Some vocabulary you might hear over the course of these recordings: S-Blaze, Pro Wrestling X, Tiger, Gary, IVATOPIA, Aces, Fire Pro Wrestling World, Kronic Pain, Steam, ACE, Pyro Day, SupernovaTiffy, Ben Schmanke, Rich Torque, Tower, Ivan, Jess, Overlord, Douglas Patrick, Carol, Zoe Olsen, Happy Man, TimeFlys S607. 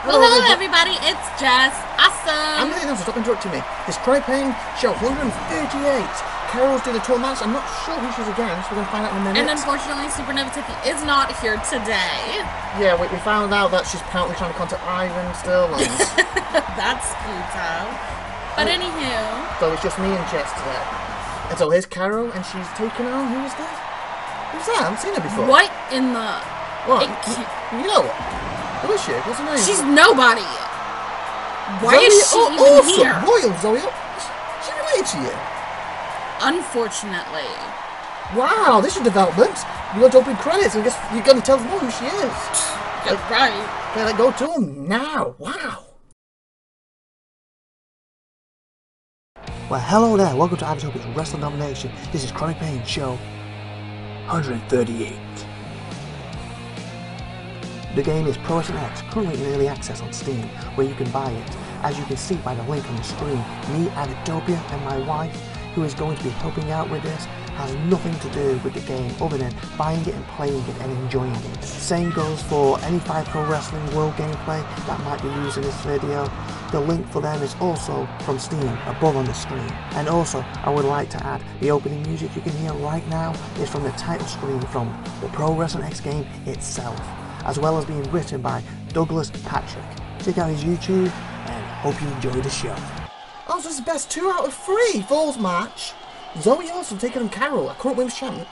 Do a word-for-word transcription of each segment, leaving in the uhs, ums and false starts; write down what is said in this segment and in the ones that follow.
Well, hello, hello everybody, it's Jess. Awesome. I'm not stop interrupting me. It's Kronic Pain, show one thirty-eight. Carol's doing the tour match. I'm not sure who she's against. We're going to find out in a minute. And unfortunately, SupernovaTiffy is not here today. Yeah, we, we found out that she's apparently trying to contact Ivan still. And... That's Pluto. But and anywho. So it's just me and Jess today. And so here's Carol, and she's taking on. Who is that? Who's that? I haven't seen her before. What in the... What? You know what? Who is she? What's her name? She's nobody. Why Zoe is she oh, even awesome. Here? Royal Zoe. Is she related to you? Unfortunately. Wow, this is a development. You got to open credits and just you're going to tell them all who she is. That's like, right. They like, go to them now. Wow. Well, hello there. Welcome to IVATOPIA's Wrestling Domination. This is Kronic Pain Show one thirty-eight. The game is Pro Wrestling X, currently in early access on Steam, where you can buy it. As you can see by the link on the screen, me, IVATOPIA, and my wife, who is going to be helping out with this, has nothing to do with the game other than buying it and playing it and enjoying it. Same goes for any five Pro Wrestling World gameplay that might be used in this video. The link for them is also from Steam, above on the screen. And also, I would like to add, the opening music you can hear right now is from the title screen from the Pro Wrestling X game itself, as well as being written by Douglas Patrick. Check out his YouTube and hope you enjoy the show. Oh, so it's the best two out of three falls match. Zoe Olsen taking on Carol, a current women's champ.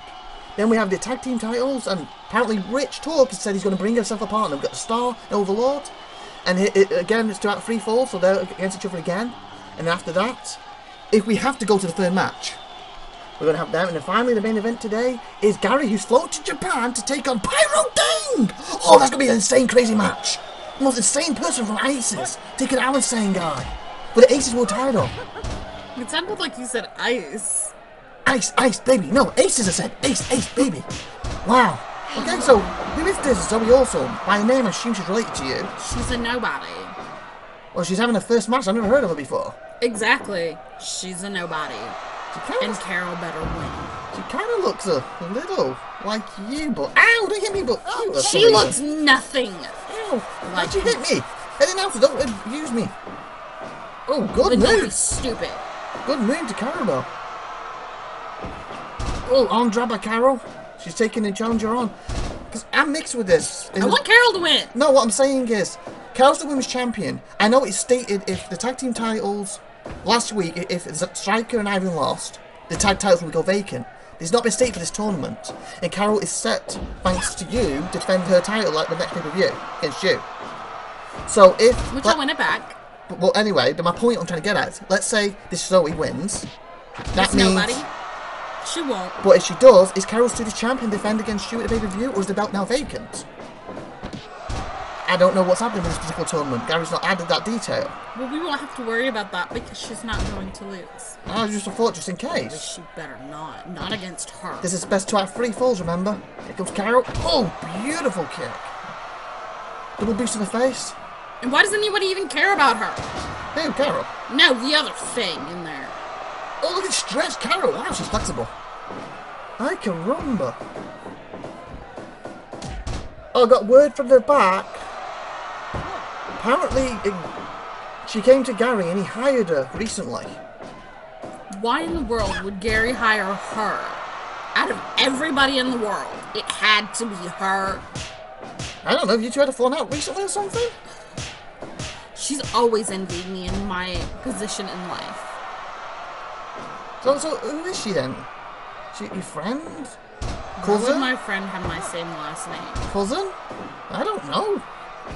Then we have the tag team titles, and apparently Rich Torque has said he's going to bring himself a partner. We've got the Star and Overlord, and it, it, again it's two out of three falls, so they're against each other again. And after that, if we have to go to the third match, we're going to have them. And then finally, the main event today is Gary, who's flown to Japan to take on Pyro Day! Oh, that's going to be an insane, crazy match. The most insane person from Aces, taking our insane guy. But the Aces were tired of. It sounded like you said ice. Ice, ice, baby. No, Aces I said. Ace, ace, baby. Wow. Okay, so who is this Zoe Olsen? By name, I assume she's related to you. She's a nobody. Well, she's having her first match. I've never heard of her before. Exactly. She's a nobody. And Carol better win. She kind of looks a little like you, but ow! Don't hit me, but oh, she looks reason. Nothing. Ow! Like you hit me. Anything else? Don't abuse me. Oh, good move. Stupid. Good move to Carol though. Oh, arm drag by Carol. She's taking the challenger on. Because I'm mixed with this. I want Carol to win. No, what I'm saying is, Carol's the women's champion. I know it's stated if the tag team titles. Last week, if Striker and Ivan lost, the tag titles would go vacant. There's not been state for this tournament, and Carol is set, thanks to you, to defend her title like the next pay-per-view against you. So if which I win it back. But, well, anyway, but my point I'm trying to get at. Let's say this Zoe wins. That There's means nobody. She won't. But if she does, is Carol still the champion defend against you at the pay-per-view, or is the belt now vacant? I don't know what's happening with this particular tournament. Gary's not added that detail. Well, we won't have to worry about that because she's not going to lose. I just thought, just in case. She better not. Not against her. This is best two out of three falls, remember? Here comes Carol. Oh, beautiful kick. Double boost in the face. And why does anybody even care about her? Who, Carol? No, the other thing in there. Oh, look at stretch Carol. Wow, she's flexible. I can rumba. Oh, I got word from the back. Apparently, it, she came to Gary and he hired her recently. Why in the world would Gary hire her? Out of everybody in the world, it had to be her. I don't know, have you two had a falling out recently or something? She's always envied me in my position in life. So, so who is she then? Is she your friend? Cousin? Would my friend have my same last name? Cousin? I don't know.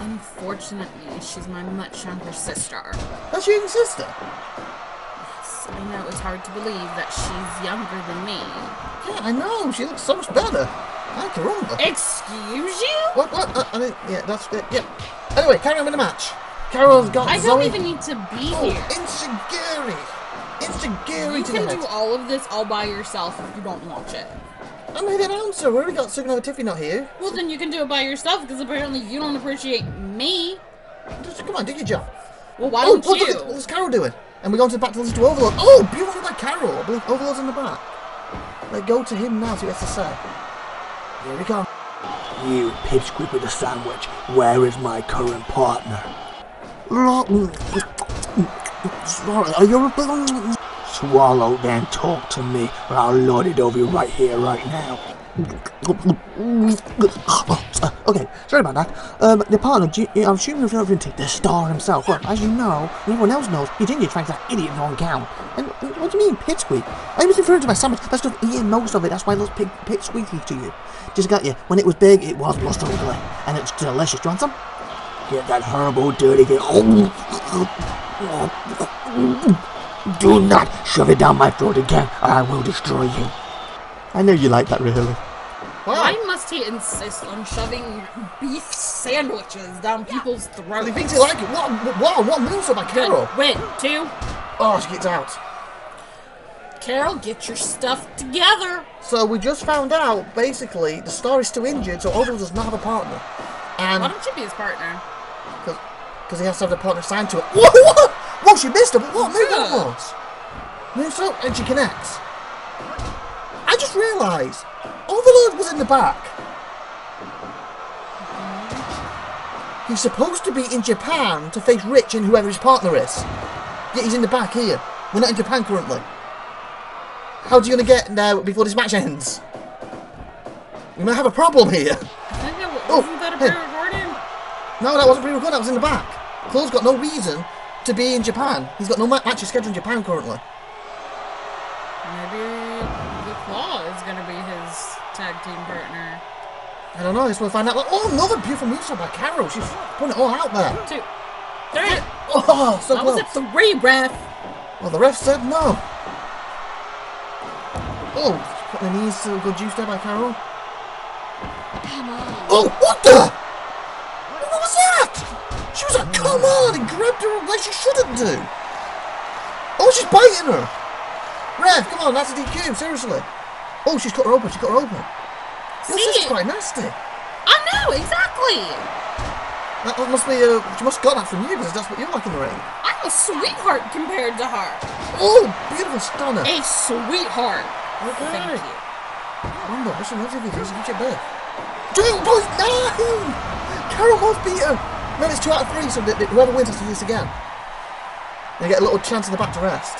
Unfortunately, she's my much younger sister. That's your younger sister? Yes, I know it's hard to believe that she's younger than me. Yeah, I know. She looks so much better. I can remember. Excuse you? What? What? Uh, I mean, yeah, that's it. Yeah. Anyway, carry on with the match. Carol's got I Zoe. Don't even need to be oh, here. Insecurity. Insecurity. You can do all of this all by yourself if you don't watch it. I made an answer. We already got SupernovaTiffy not here. Well, then you can do it by yourself because apparently you don't appreciate me. Just, come on, do your job. Well, why oh, don't look, you? Look, what's Carol doing? And we're going to the back to listen to Overlord. Oh, beautiful by Carol. I believe Overlord's in the back. Let's go to him now, see what he has to say. Here we come. You pipsqueak with a sandwich, where is my current partner? Swallow, then talk to me, or I'll lord it over you right here, right now. Okay, sorry about that. Um, the partner, I'm assuming you're referring to the star himself. Well, as you know, everyone else knows, he didn't get that idiot long gown. And what do you mean, pipsqueak? I was referring to my sandwich. That's just eating most of it. That's why it looks pip pipsqueaky to you. Just got you. When it was big, it was blustering away, and it's delicious. Do you want some? Get that horrible, dirty thing. Do not shove it down my throat again, or I will destroy you. I know you like that, really. Why must he insist on shoving beef sandwiches down people's throats? He thinks he likes it. What, what, what moves are my Carol? Win, two. Oh, she gets out. Carol, get your stuff together. So we just found out, basically, the star is too injured, so Overlord does not have a partner. And why don't you be his partner? Because he has to have the partner signed to it. What? What? Well, she missed him. What? Move Overlord. Moves up, and she connects. I just realised, Overlord was in the back. He's supposed to be in Japan to face Rich and whoever his partner is. Yet he's in the back here. We're not in Japan currently. How's he going to get there before this match ends? We might have a problem here. I think that was, wasn't that a pre-recording? No, that wasn't pre-recording, that was in the back. Claude's got no reason to be in Japan. He's got no matches scheduled in Japan currently. Team partner. I don't know, I just want to find out. Oh, another beautiful moveset by Carol. She's putting it all out there. Two, three. Oh, so close. That was a three, ref. Well, the ref said no. Oh, put the knees to a good juice there by Carol. Come on. Oh, what the? What was that? She was like, come on, and grabbed her like she shouldn't do. Oh, she's biting her. Ref, come on, that's a D Q, seriously. Oh, she's got her open, she's got her open. See, this is quite nasty. I know, exactly. That must be, uh, she must have got that from you because that's what you're like in the ring. I'm a sweetheart compared to her. Oh, beautiful stunner. A sweetheart. Okay. Thank you. I wonder, what's the matter with you? It's a good birth. Dude, boys, no! Carol both beat her. No, it's two out of three, so that, that whoever wins has to do this again. They get a little chance in the back to rest.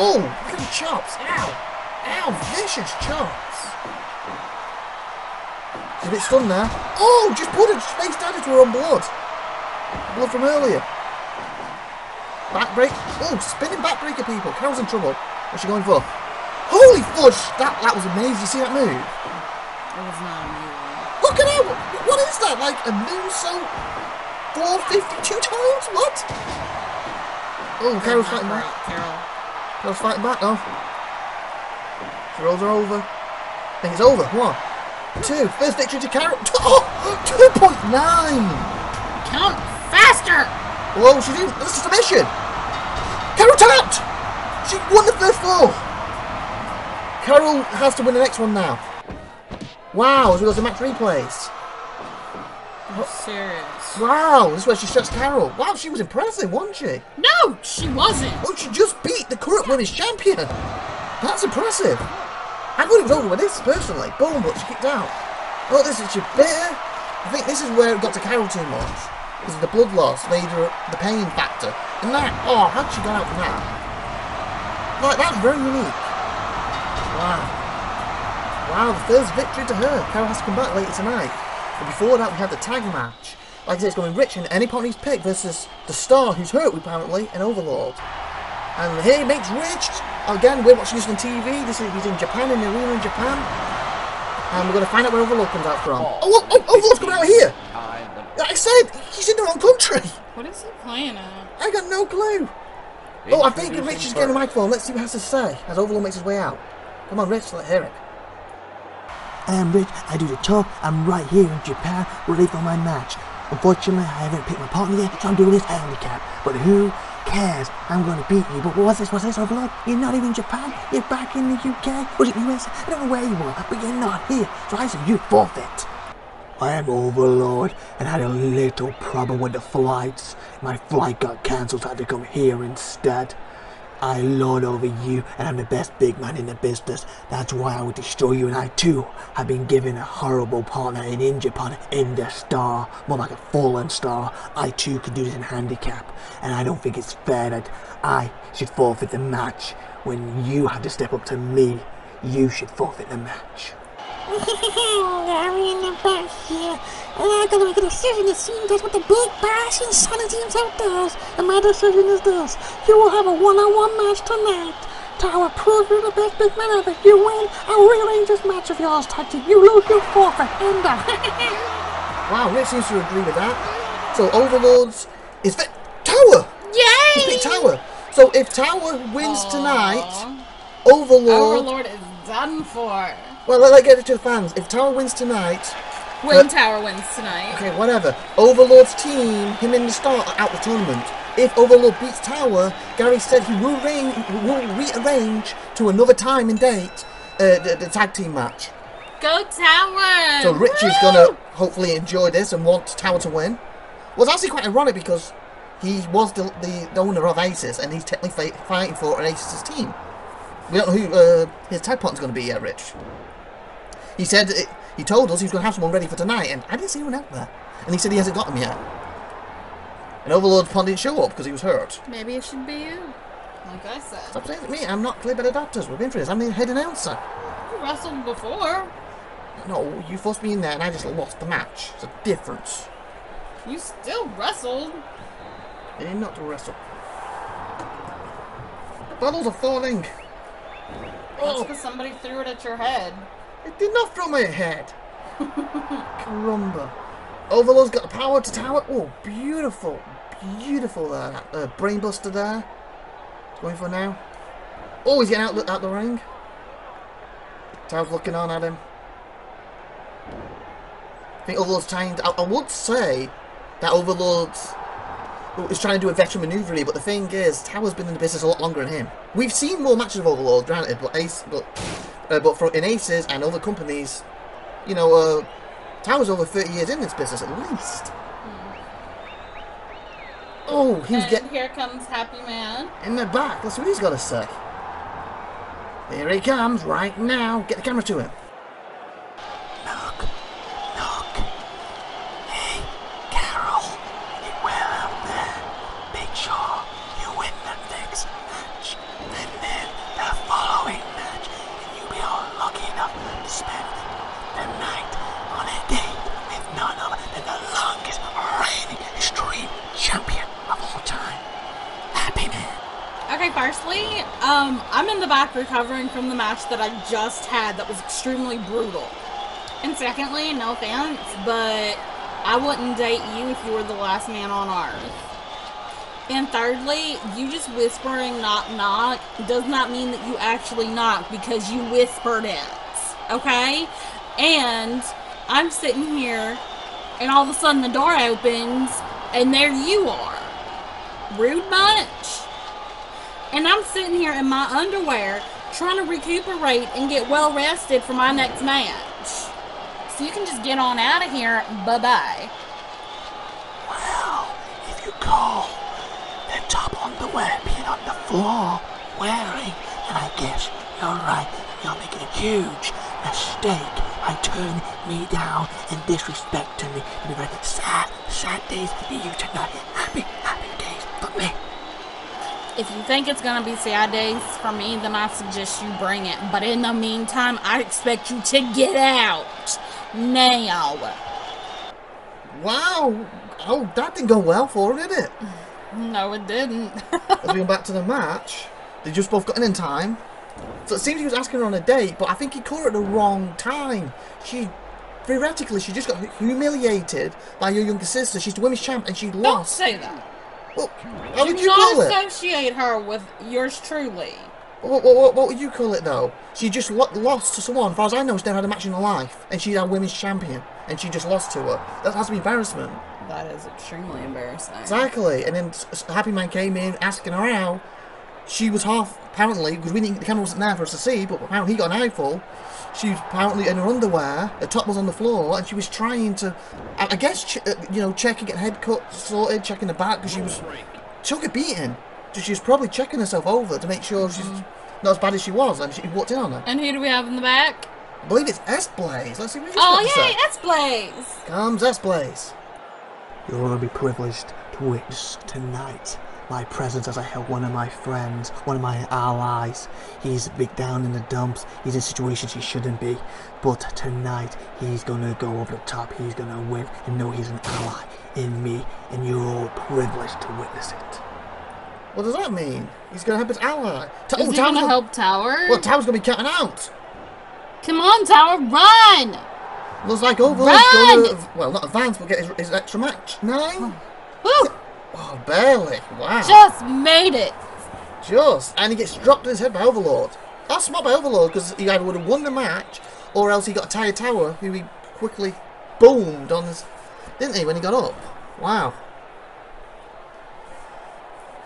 Oh, look at the chops. Ow. Ow, vicious chops. She's a bit stunned now. Oh, just put her face down into her own blood. Blood from earlier. Backbreak. Oh, spinning backbreaker, people. Carol's in trouble. What's she going for? Holy fudge! That, that was amazing. You see that move? It was not amazing. Look at her! What is that? Like a moonsault? four fifty-two times? What? Oh, Carol's fighting back. Carol. Carol's fighting back now. Rolls are over. I think it's over. One, two. First victory to Carol. Oh, two point nine. Count faster. Whoa, she didn't. This is a mission. Carol tapped. She won the first four. Carol has to win the next one now. Wow, as well as the match replays. I'm serious. Wow, this is where she shuts Carol. Wow, she was impressive, wasn't she? No, she wasn't. Oh, she just beat the current women's champion. That's impressive. I would have rolled with this, personally. Boom, but she kicked out. Oh, this is she bitter. I think this is where it got to Carol too much. Because of the blood loss, made her the pain factor. And that, oh, how'd she got out from that? Like, that's very unique. Wow. Wow, the first victory to her. Carol has to come back later tonight. But before that, we had the tag match. Like I said, it's going to be Rich and any partner he's picked versus the star who's hurt, apparently, and Overlord. And here makes Rich. Again, we're watching this on T V. This is he's in Japan, in the arena in Japan. And we're going to find out where Overlord comes out from. Oh, oh, oh, Overlord's coming out here. Like I said, he's in the wrong country. What is he playing at? I got no clue. Oh, I think Rich is getting the microphone. Let's see what he has to say as Overlord makes his way out. Come on, Rich, let's hear it. I am Rich. I do the talk. I'm right here in Japan, ready for my match. Unfortunately, I haven't picked my partner yet, so I'm doing this handicap. But who cares? I'm going to beat you. But what's this? What's this, Overlord? You're not even in Japan. You're back in the U K. Was it U S? I don't know where you are, but you're not here. So I say you forfeit. I am Overlord and had a little problem with the flights. My flight got cancelled, so I had to come here instead. I lord over you, and I'm the best big man in the business. That's why I will destroy you, and I too have been given a horrible partner, an injured partner, in the star, more like a fallen star. I too can do this in handicap, and I don't think it's fair that I should forfeit the match when you have to step up to me. You should forfeit the match. Gary in the back here, and I gotta make a decision that soon does what the big bash insanity himself does, and my decision is this: you will have a one-on-one match tonight. Tower, prove you're the best big man ever. You win, I'll rearrange this match of yours, Tiger. You lose, you forfeit. And uh, wow, Rich seems to agree with that. So Overlord's is that Tower? Yay! He's beat Tower. So if Tower wins Aww. tonight, Overlord Overlord is done for. Well, let's get it to the fans. If Tower wins tonight... When uh, Tower wins tonight. Okay, whatever. Overlord's team, him and the star, are out of the tournament. If Overlord beats Tower, Gary said he will, re will rearrange to another time and date uh, the, the tag team match. Go Tower! So Rich Woo! is going to hopefully enjoy this and want Tower to win. Well, it's actually quite ironic because he was the, the, the owner of Aces and he's technically fighting for an Aces team. We don't know who uh, his tag partner's going to be yet, Rich. He said, it, he told us he was going to have someone ready for tonight, and I didn't see anyone out there. And he said he hasn't got him yet. And Overlord's pond didn't show up because he was hurt. Maybe it should be you. Like I said. Stop saying it me. I'm not played by the doctors. We've been through this. I'm the head announcer. You wrestled before. No, you forced me in there and I just lost the match. It's a difference. You still wrestled. I did not wrestle. Bottles are falling. That's because somebody threw it at your head. It did not throw my head. Caramba. Overlord's got the power to Tower. Oh, beautiful. Beautiful there. That uh, brain buster there. Going for now. Oh, he's getting out, out the ring. Tower's looking on at him. I think Overlord's trying to, I, I would say that Overlord's is trying to do a veteran maneuver here, but the thing is, Tower's been in the business a lot longer than him. We've seen more matches of Overlord, granted, but Ace... But, Uh, but for, in Aces and other companies, you know, uh, Tower's over thirty years in this business at least. Mm. Oh, he's getting... here comes Happy Man. In the back, that's what he's got to say. Here he comes, right now. Get the camera to him. Knock, knock. Hey, Carol, you were out there. Make sure you win the next match. And then the following match. Lucky enough to spend the night on a date with none other than the longest reigning extreme champion of all time, Happy Man. Okay, firstly, um, I'm in the back recovering from the match that I just had that was extremely brutal. And secondly, no offense, but I wouldn't date you if you were the last man on Earth. And thirdly, you just whispering knock knock does not mean that you actually knock because you whispered it, okay? And I'm sitting here and all of a sudden the door opens and there you are. Rude much? And I'm sitting here in my underwear trying to recuperate and get well rested for my next match. So you can just get on out of here. Bye-bye. Well, if you call... top underwear being on the floor wearing, and I guess you're right, you're making a huge mistake by turning me down and disrespecting me. It'll be very sad, sad days for you tonight. Happy, happy days for me. If you think it's gonna be sad days for me, then I suggest you bring it. But in the meantime, I expect you to get out now. Wow, oh, that didn't go well for her, did it? No, it didn't. As we went back to the match, they just both got in in time. So it seems he was asking her on a date, but I think he caught her at the wrong time. She, theoretically, she just got humiliated by your younger sister. She's the women's champ, and she Don't lost. Don't say that. Well, how would you call it? You associate her with yours truly. What, what, what, what would you call it, though? She just lo lost to someone. As far as I know, she's never had a match in her life, and she's our women's champion, and she just lost to her. That has to be embarrassment. That is extremely embarrassing. Exactly. And then Happy Man came in asking her out. She was half, apparently, because we didn't, the camera wasn't there for us to see, but apparently he got an eyeful. She was apparently in her underwear, her top was on the floor, and she was trying to, I guess, you know, check and get head cut sorted, checking the back, because she was, she took a beating. So she's probably checking herself over to make sure she's mm. not as bad as she was. I mean, she walked in on her. And who do we have in the back? I believe it's S-Blaze. Let's see what she's got to say. Oh, yay, S-Blaze! Comes S-Blaze. You'll all be privileged to witness tonight my presence as I help one of my friends, one of my allies. He's big down in the dumps. He's in situations he shouldn't be. But tonight, he's going to go over the top. He's going to win and know he's an ally in me. And you're all privileged to witness it. What does that mean? He's going to help his ally. Ta Is oh, he going to help Tower? Well, Tower's going to be cutting out. Come on, Tower, run! Looks like Overlord's going to... Well, not advance, but get his, his extra match. Nine? Woo! Oh, barely. Wow. Just made it. Just. And he gets dropped in his head by Overlord. That's not by Overlord, because he either would have won the match, or else he got a tired Tower, who he quickly boomed on his... Didn't he, when he got up? Wow.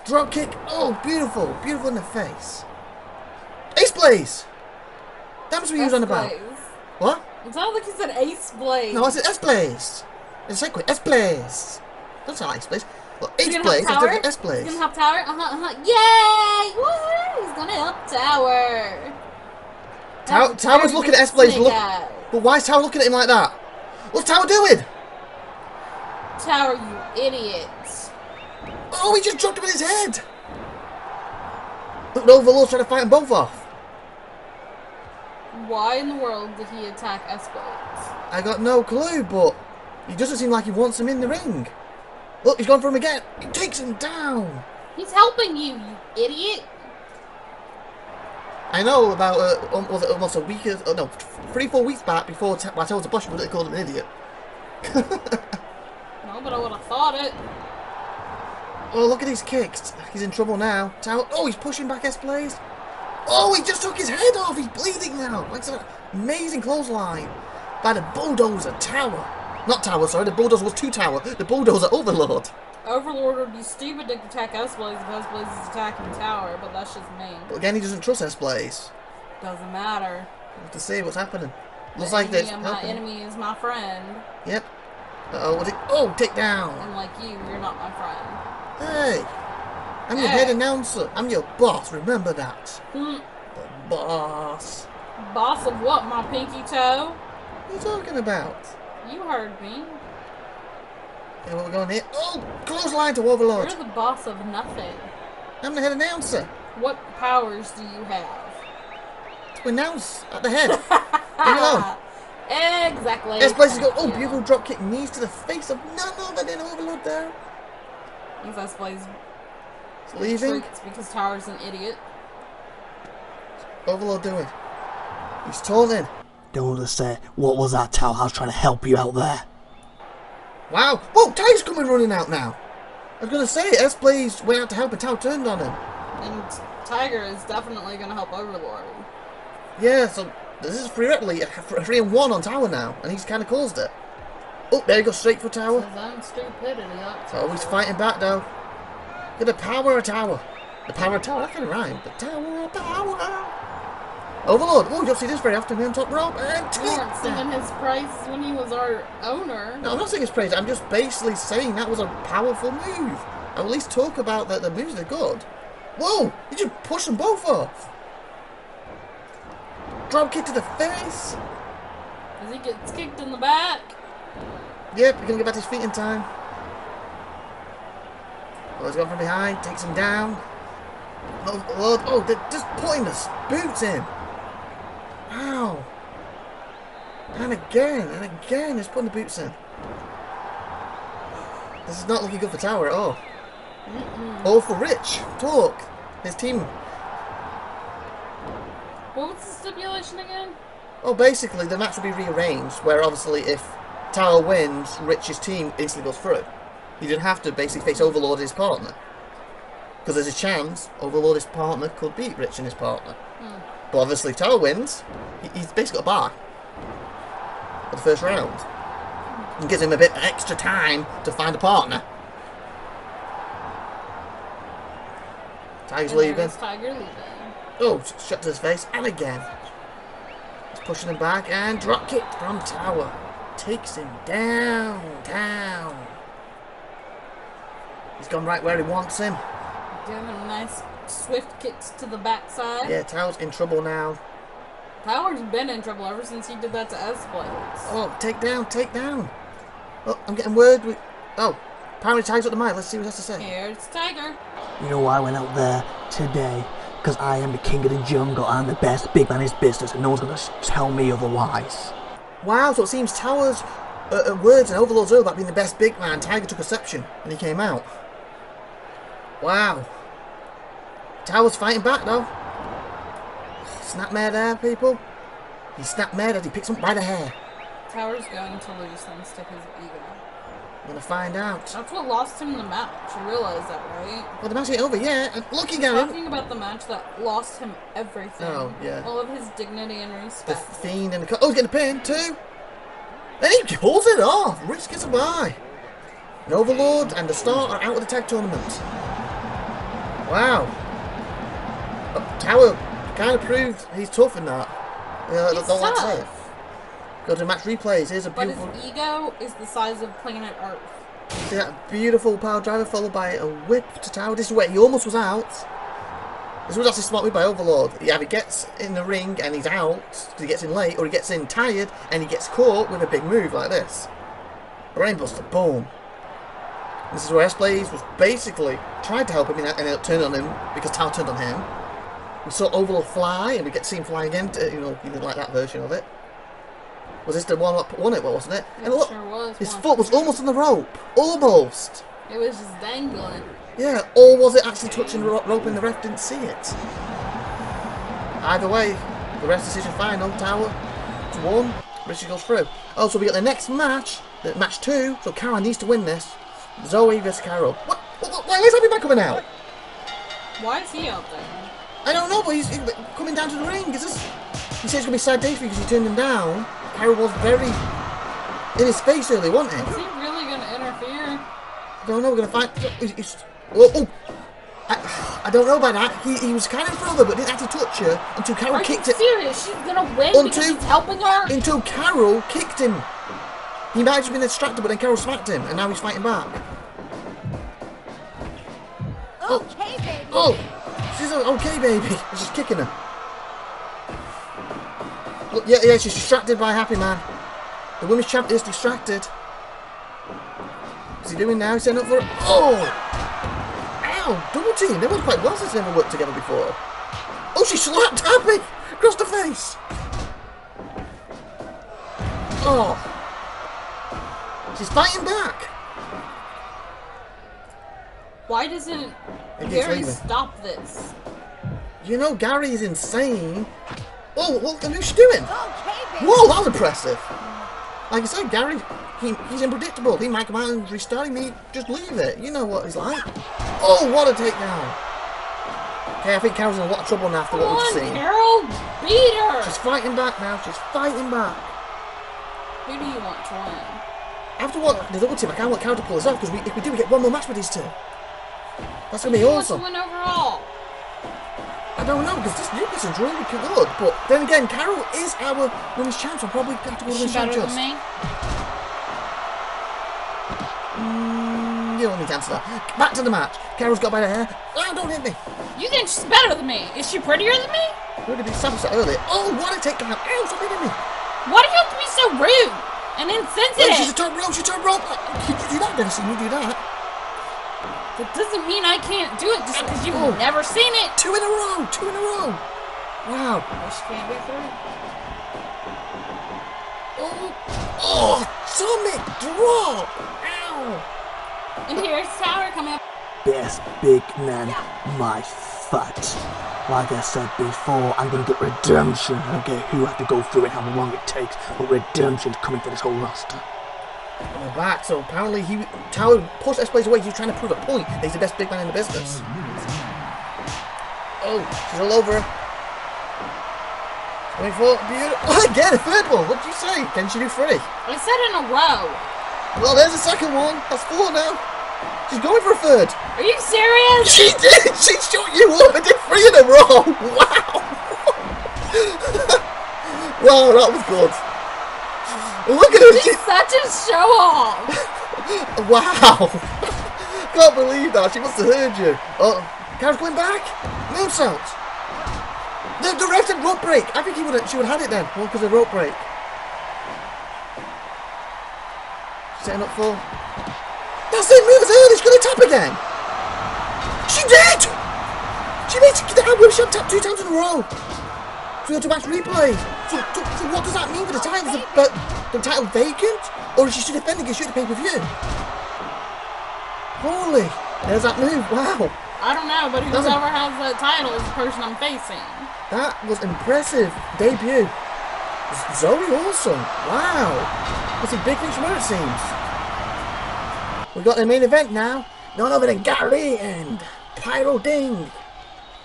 Drop kick. Oh, beautiful. Beautiful in the face. S-Blaze! That was what you were on about. What? It sounded like you said S-Blaze. No, I said S-Blaze. It's like S-Blaze. That's not S-Blaze. Well, S-Blaze. S-Blaze. He's gonna help Tower. Uh huh. Uh huh. Yay! Woohoo! He's gonna help Tower. Tower Tower's looking at S-Blaze. Look, but why is Tower looking at him like that? What's Tower doing? Tower, you idiot! Oh, he just dropped him in his head. Look, Overlord's trying to fight them both off. Why in the world did he attack S-Blaze? I got no clue, but he doesn't seem like he wants him in the ring. Look, he's gone for him again. He takes him down. He's helping you, you idiot. I know about uh, um, was it almost a week, uh, no, three, four weeks back before t I told the Bushman that they called him an idiot. No, but I would have thought it. Oh, look at these kicks. He's in trouble now. Tower. Oh, he's pushing back S-Blaze. Oh, he just took his head off. He's bleeding now. Like an amazing clothesline by the bulldozer Tower. Not Tower, sorry. The bulldozer was two Tower. The bulldozer Overlord. Overlord would be stupid to attack S-Blaze if S-Blaze is attacking Tower, but that's just mean. But again, he doesn't trust S-Blaze. Doesn't matter. We'll have to see what's happening. Looks the like this. My enemy is my friend. Yep. Uh oh. What did, oh, take down. And like you, you're not my friend. Hey. I'm your hey. head announcer. I'm your boss. Remember that. Mm. The boss. Boss of what, my pinky toe? What are you talking about? You heard me. Yeah, well, we're going here. Oh, clothesline to Overlord. You're the boss of nothing. I'm the head announcer. What powers do you have? To announce at the head. Exactly. This place is going. Oh, beautiful drop kick knees to the face of none other than Overlord there. He's this place. Leaving? It's because Tower's an idiot. Overlord doing. He's taunting. Don't understand. What was that, Tower? I was trying to help you out there. Wow. Whoa, Tiger's coming running out now. I was going to say, S-Blaze went out to help and Tower turned on him. And Tiger is definitely going to help Overlord. Yeah, so this is free and one on Tower now, and he's kind of caused it. Oh, there you go, straight for Tower. His own stupidity, so he's fighting back, though. Look at the power of Tower. The power of Tower, that can rhyme. The Tower of Power. Overlord. Oh, you don't see this very often. On top rope. And you weren't singing his praise when he was our owner. No, I'm not singing his praise. I'm just basically saying that was a powerful move. I'll at least talk about that the moves are good. Whoa, you just pushed them both off. Drop kick to the face. As he gets kicked in the back. Yep, you're going to get back to his feet in time. Oh, he's gone from behind, takes him down. Oh, Lord. Oh, they're just putting the boots in. Ow. And again, and again, he's putting the boots in. This is not looking good for Tower at all. Mm-mm. Or for Rich Torque, his team. What was the stipulation again? Oh, basically, the match will be rearranged, where obviously if Tower wins, Rich's team instantly goes through. He didn't have to basically face Overlord and his partner. Because there's a chance Overlord and his partner could beat Rich and his partner. Mm. But obviously if Tower wins, he, he's basically got a bye for the first round. And gives him a bit extra time to find a partner. Tiger's leaving. Tiger leaving. Oh, shut to his face. And again. He's pushing him back and drop kick from Tower. Takes him down, down. He's gone right where he wants him. Doing a nice swift kicks to the backside. Yeah, Tower's in trouble now. Tower's been in trouble ever since he did that to S-Blaze. Oh, take down, take down. Oh, I'm getting word with... Oh, apparently Tiger's at the mic. Let's see what he has to say. Here's Tiger. You know why I went out there today? Because I am the king of the jungle. I'm the best big man in his business, and no one's going to tell me otherwise. Wow, so it seems Tower's uh, words and Overlord's over about being the best big man. Tiger took exception when he came out. Wow. Tower's fighting back though. Snapmare there, people. He snapmared as he picks him by the hair. Tower's going to lose thanks to his ego. I'm going to find out. That's what lost him the match. You realise that, right? Well, the match ain't over, yeah. And looking at him. Talking about the match that lost him everything. Oh, yeah. All of his dignity and respect. The Fiend and the... Oh, he's getting a pin, too. Then he pulls it off. Rich gets a bye. The Overlord and the Star are out of the tag tournament. Wow. But Tower kind of proved he's tough in that. Uh, he's tough. That's it. Go to match replays. Here's a beautiful. But his ego is the size of planet Earth. See that beautiful power driver followed by a whip to Tower. This is where he almost was out. This was actually smartly by Overlord. He either gets in the ring and he's out, he gets in late, or he gets in tired and he gets caught with a big move like this. Brainbuster, boom. This is where S-Blaze was basically tried to help him and ended up turning on him because Tower turned on him. We saw Overlord fly and we get seen flying again. To, you know, you didn't like that version of it. Was this the one up won it, wasn't it? It and look, sure was his one. Foot was almost on the rope. Almost. It was just dangling. Yeah, or was it actually touching the rope and the ref didn't see it? Either way, the ref's decision final. Tower to one. Richie goes through. Oh, so we got the next match, the match two. So Carol needs to win this. Zoe versus Carol. What? Why is Happy Man coming out? Why is he out there? I don't know, but he's, he's coming down to the ring. Is this? He said it's going to be a sad day for you because you turned him down. Carol was very in his face early, wasn't he? Is he really going to interfere? I don't know, we're going to fight. He's, he's, oh, oh. I, I don't know about that. He, he was kind of further, but didn't have to touch her until Carol Are kicked it. Are you serious? She's going to win until, because he's helping her? Until Carol kicked him. He might have just been distracted, but then Carol smacked him, and now he's fighting back. Okay, baby. Oh, she's like, okay, baby. She's kicking her. Look, yeah, yeah, she's distracted by Happy Man. The women's champ is distracted. What's he doing now? He's setting up for it. Oh! Ow! Double team. They worked quite well since they never worked together before. Oh, she slapped Happy across the face. Oh. She's fighting back. Why doesn't Gary stop this? You know, Gary is insane. Oh, what the hell's she doing? Okay, whoa, that was impressive. Like I said, Gary, he, he's unpredictable. He might come out and restart me. Just leave it. You know what he's like. Oh, what a takedown. Okay, I think Carol's in a lot of trouble now after what we've seen. Carol, beat her. She's fighting back now. She's fighting back. Who do you want to win? After what the double team, I can't want Carol to pull us off because if we do, we get one more match with these two. That's gonna be awesome. Who wants to win overall? I don't know because this new person's really good, but then again, Carol is our women's champion. Probably got to go women's champion. Is she better than me? Mm, you don't need to answer that. Back to the match. Carol's got by the hair. Oh, don't hit me. You think she's better than me? Is she prettier than me? Would have been something earlier. Oh, what a takedown! Ow, stop hitting me. Why do you have to be so rude? And insensitive! Wait, she's a top rope, she's a top rope! You do that, Dennison, you do that. That doesn't mean I can't do it just because you've oh. never seen it! Two in a row, two in a row! Wow. She can't get through. Oh! Oh! Summit drop! Ow! And here's Tower coming up. Best big man, yeah. My foot. Like I said before, I'm going to get redemption. I don't care who I have to go through and how long it takes, but redemption's coming for this whole roster. And we're back, so apparently he Tower pushed S-Blaze away. He was trying to prove a point that he's the best big man in the business. Oh, she's all over her. twenty-four, beautiful. Oh, again, a third one. What did you say? Can she do three? I said in a row. Well, there's a second one. That's four now. She's going for a third. Are you serious? She did! She shot you up and did three in a row! Wow! Wow, that was good. Look at her! She's such a show-off! Wow! Can't believe that. She must have heard you. Oh, Car's going back. Name cells. The, the ref did rope break. I think he would have, she would have had it then. Well, because of rope break. Setting up for. That's it. Moves in. She's going to tap again. She did. She made the hand whip shot tap two times in a row. Field to match replay. So, so, so what does that mean for the title? Is the, the title vacant? Or is she still defending it? Should the pay per view? Holy. There's that move. Wow. I don't know, but whoever has the title is the person I'm facing. That was impressive debut. Zoe Olsen. Wow. That's a big thing from her, it seems. We've got the main event now. None other than Gary and Pyro Ding.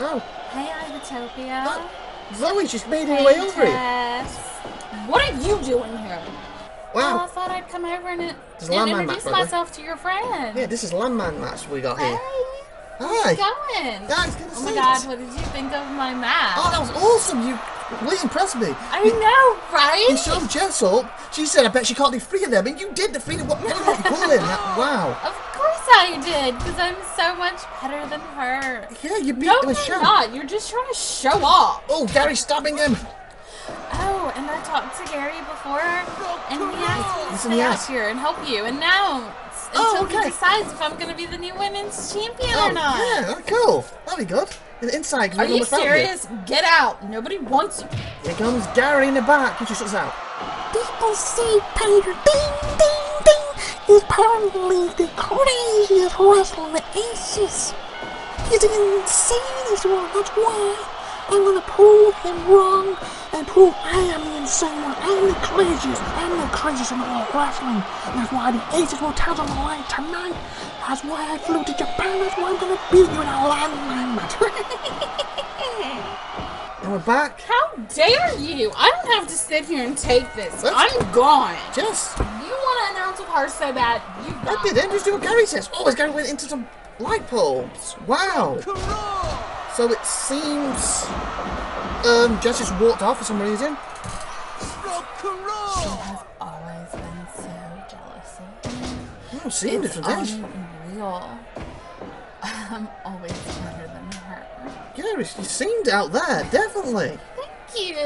Oh. Hey, IVATOPIA. Oh, Zoe, she's made her hey, way over Jess. It. What are you doing here? Wow. Oh, I thought I'd come over and, and introduce match, myself to your friend. Yeah, this is landman match we got here. Hey. Hi. Going? That's good to see. Oh my god, what did you think of my match? Oh, that was awesome. You really impressed me. I you, know, right? You showed Jess up. She said, I bet she can't do three of them. And you did the three of what you call it. Wow. Of course I did, because I'm so much better than her. Yeah, you beat no, the show. No, you're not. You're just trying to show off. Oh, Gary's stabbing him. Oh, and I talked to Gary before, and he asked me to stay out here and help you. And now... Until oh, okay. he decides if I'm going to be the new women's champion oh, or not. Yeah, cool. That'll be good. The inside. Are you serious? Get out. Nobody wants you. Here comes Gary in the back. He just shuts out. People say Pyro Ding Ding Ding is probably the craziest wrestler at Aces. He's insane as well. That's why I'm going to prove him wrong and prove I am the insane one. I'm the craziest. I'm the craziest in all wrestling. And that's why the Aces will tell them the light tonight. That's why I flew to Japan. That's why I'm going to beat you in a landmine match. And we're back. How dare you? I don't have to sit here and take this. That's I'm gone. Just. You want to announce with her so bad. You got I did. Just do what Gary says. Oh, it's going to went into some light bulbs. Wow. Cool. So it seems um, Jess just walked off for some reason. She has always been so jealous of me. Oh, see, it's unreal. I'm always better than her. Yeah, you seemed out there, definitely. Thank you.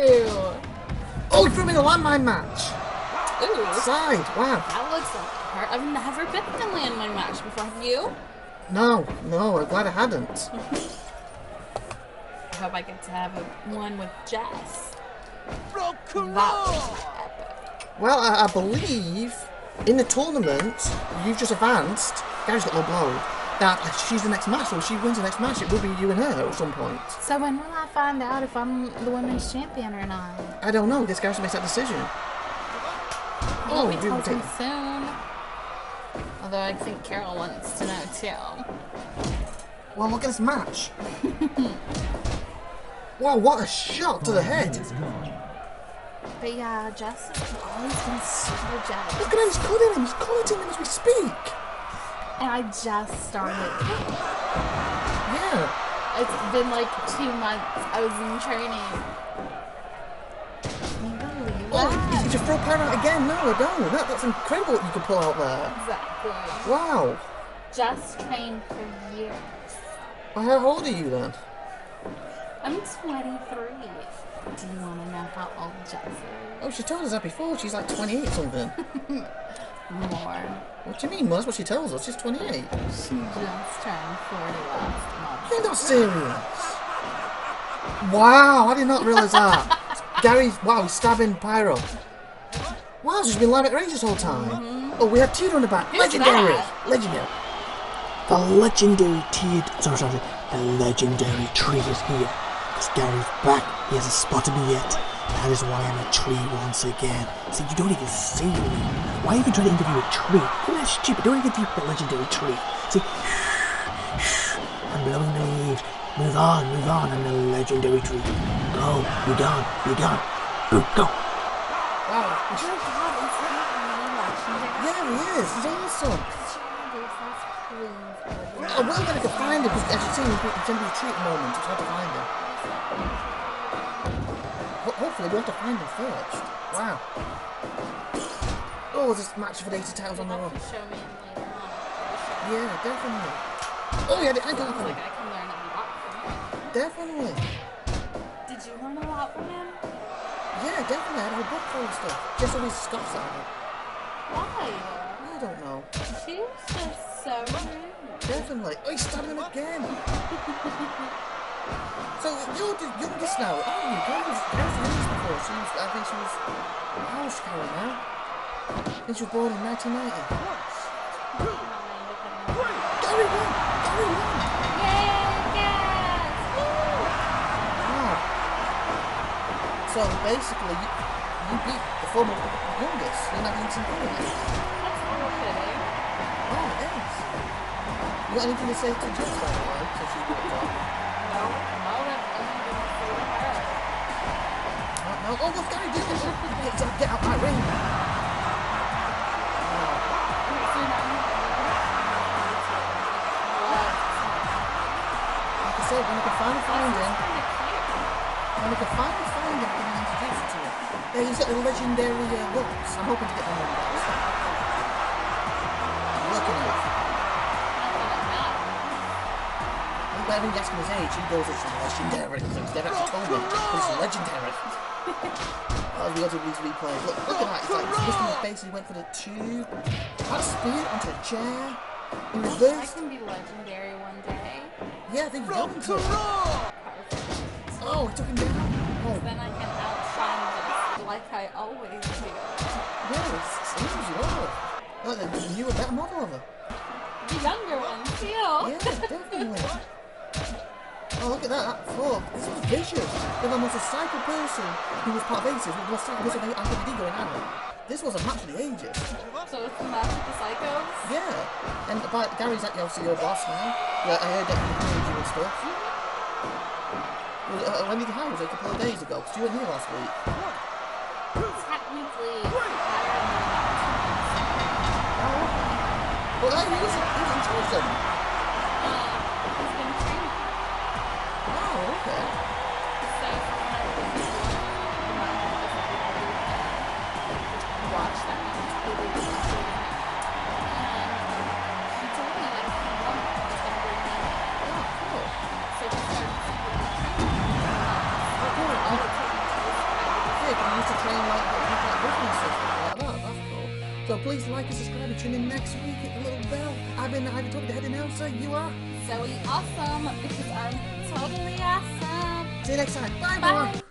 Oh, you threw me in a landmine match. Ooh. Side, wow. That looks like her. I've never been in a landmine match before, have you? No, no, I'm glad I hadn't. I hope I get to have a, one with Jess. Rock and roll. Well, I, I believe in the tournament you've just advanced. Gary's got no blow. That she's the next match, or she wins the next match. It will be you and her at some point. So when will I find out if I'm the women's champion or not? I don't know. I guess Gary makes that decision. Well, oh, we do take soon. Although I think Carol wants to know too. Well, look at this match. Wow, what a shot to the head! But yeah, Jess has always been super jealous. Look at him, he's cutting him, he's cutting him as we speak! And I just started. Yeah. It's been like two months, I was in training. Can you believe that? Oh, did you just throw Pyro out again? No, I don't. That, that's incredible what you could pull out there. Exactly. Wow. Just trained for years. Well, how old are you then? I'm twenty-three. Do you want to know how old Jess is? Oh, she told us that before. She's like twenty-eight or something. More. What do you mean? Well, that's what she tells us. She's twenty-eight. She just turned forty last month. You're not serious. Wow, I did not realise that. Gary's, wow, he's stabbing Pyro. Wow, she's been live at range this whole time. Mm-hmm. Oh, we have Tier on the back. Who's legendary. That? Legendary. The legendary Tier. Sorry, sorry. The legendary tree is here. Because Gary's back, he hasn't spotted me yet. That is why I'm a tree once again. See, you don't even see me. Why even try to interview a tree? You're not stupid, don't interview the legendary tree. See, I'm blowing the leaves. Move on, move on, I'm the legendary tree. Go, be gone, be gone. Go, go. Wow. Oh my god, it's legendary. Yeah, he is. He's awesome. I wasn't going to find him because as you see, he's in the retreat moment. It's hard to find him. Hopefully, we have to find him first. Wow. Oh, this match for the eighty titles on the road. Yeah, definitely. Oh, yeah, the ankle. I can learn a lot. Definitely. Did you learn a lot from him? Yeah, definitely. I had a whole book full of stuff. Jess always scoffs at it. Why? I don't know. She's just so rude. Definitely. Oh, he's stabbing again. So you're the youngest now, aren't you? Carol was youngest before. She was, I think she was, how old is Carol now? I think she was born in nineteen ninety. Gary won! Gary won! Yay, yes! Woo! Wow. So basically, you, you beat the former youngest in nineteen ninety. That's horrifying. Oh, it is. You got anything to say to Jess, by the way, since you got done? No, no, that's nothing to do with her. No, no, oh, what's Gary doing? Get, out, get out my ring. Oh. Like I said, when I can finally find him, when I can finally find him, I'm going to introduce you to him. Yeah, he's got the legendary uh, looks. I'm hoping to get him on that. I'm working on it. I didn't ask him his age, he goes, it's legendary. They've actually told me, it's legendary. Oh, the other these replays. Look, look at that, it's like, this one basically went for the two. That spear onto a chair. He reversed. I can be legendary one day. Yeah, I think you got to. Oh, he took him down. Oh. Then I can outshine this, like I always do. Yes, it is well. Look, the newer, better model of her. The younger one, too. Yeah, definitely. Oh, look at that, that floor. This was vicious. They were almost a psycho person who was part of Aces, who was psycho person and this was a match of the ages. So it's a match of the psychos? Yeah. And by, Gary's actually obviously your boss now. Yeah, I heard that you played you and stuff. Well, uh, when did you hire? It was like a couple of days ago, because you were here last week. Technically, I don't know. Well, that was interesting. So please like and subscribe and tune in next week. Hit the little bell. I've been IVATOPIA, the head announcer. You are Zoe Awesome because I'm totally awesome. See you next time. Bye, bye. Bye.